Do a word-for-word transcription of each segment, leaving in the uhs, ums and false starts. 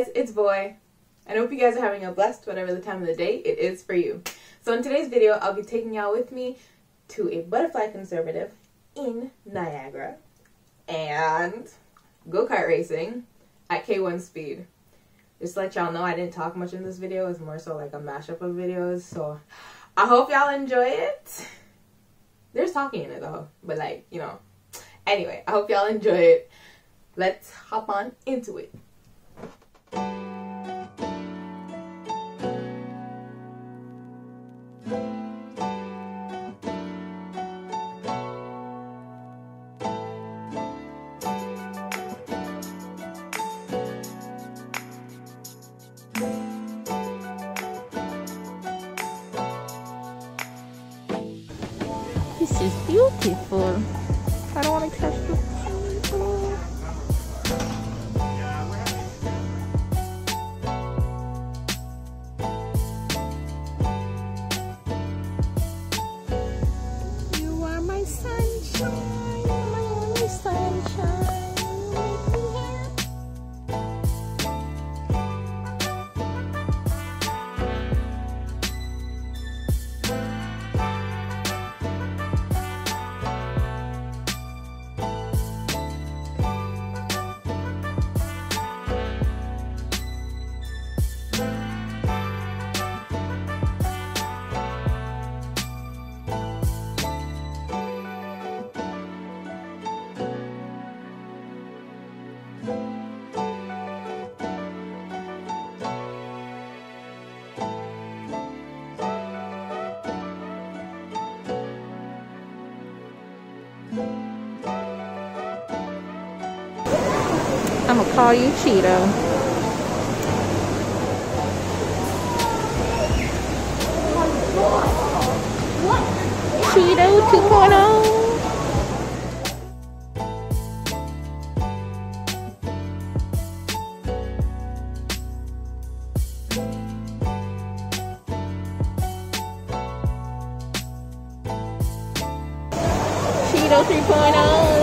guys, it's Boy. I hope you guys are having a blessed whatever the time of the day it is for you. So in today's video, I'll be taking y'all with me to a butterfly conservative in Niagara and go-kart racing at K one Speed. Just to let y'all know, I didn't talk much in this video. It's more so like a mashup of videos. So I hope y'all enjoy it. There's talking in it though, but like, you know. Anyway, I hope y'all enjoy it. Let's hop on into it. This is beautiful. I don't want to touch the floor. You are my sunshine, my only sunshine. I'm gonna call you Cheeto. Cheeto two point oh. Cheeto three point oh.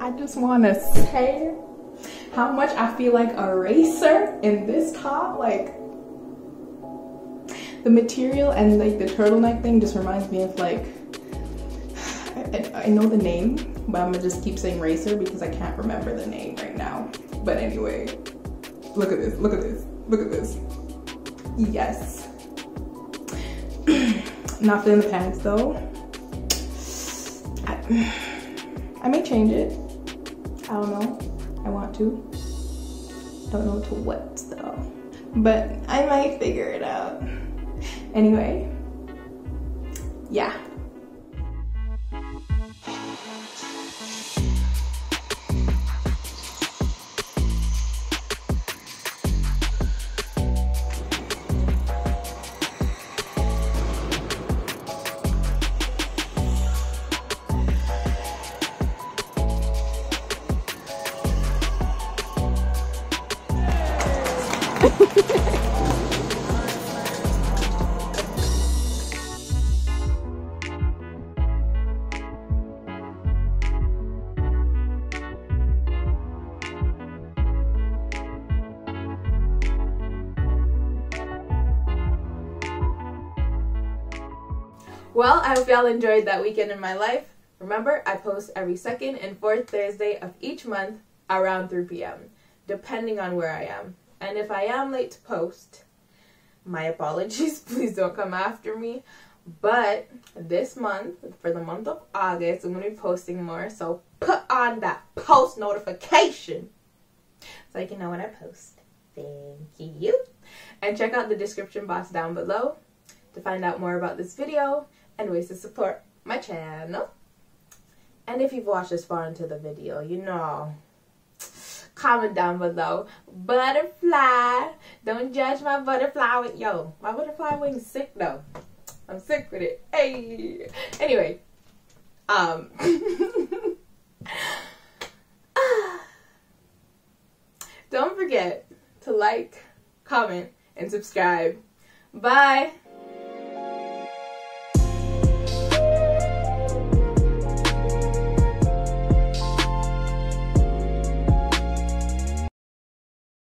I just want to say how much I feel like a racer in this top. Like the material and like the turtleneck thing just reminds me of like, I, I know the name, but I'm gonna just keep saying racer because I can't remember the name right now. But anyway, look at this, look at this, look at this. Yes. Not feeling the pants though. I, I may change it. I don't know. I want to. Don't know to what though. But I might figure it out. Anyway, yeah. Well, I hope y'all enjoyed that weekend in my life. Remember, I post every second and fourth Thursday of each month around three p m, depending on where I am. And if I am late to post, my apologies, please don't come after me. But this month, for the month of August, I'm going to be posting more. So put on that post notification so you can know when I post. Thank you. And check out the description box down below to find out more about this video and ways to support my channel. And if you've watched this far into the video, you know, comment down below. Butterfly. Don't judge my butterfly with, yo, my butterfly wing's sick though. I'm sick with it. Hey. Anyway. Um. Don't forget to like, comment, and subscribe. Bye.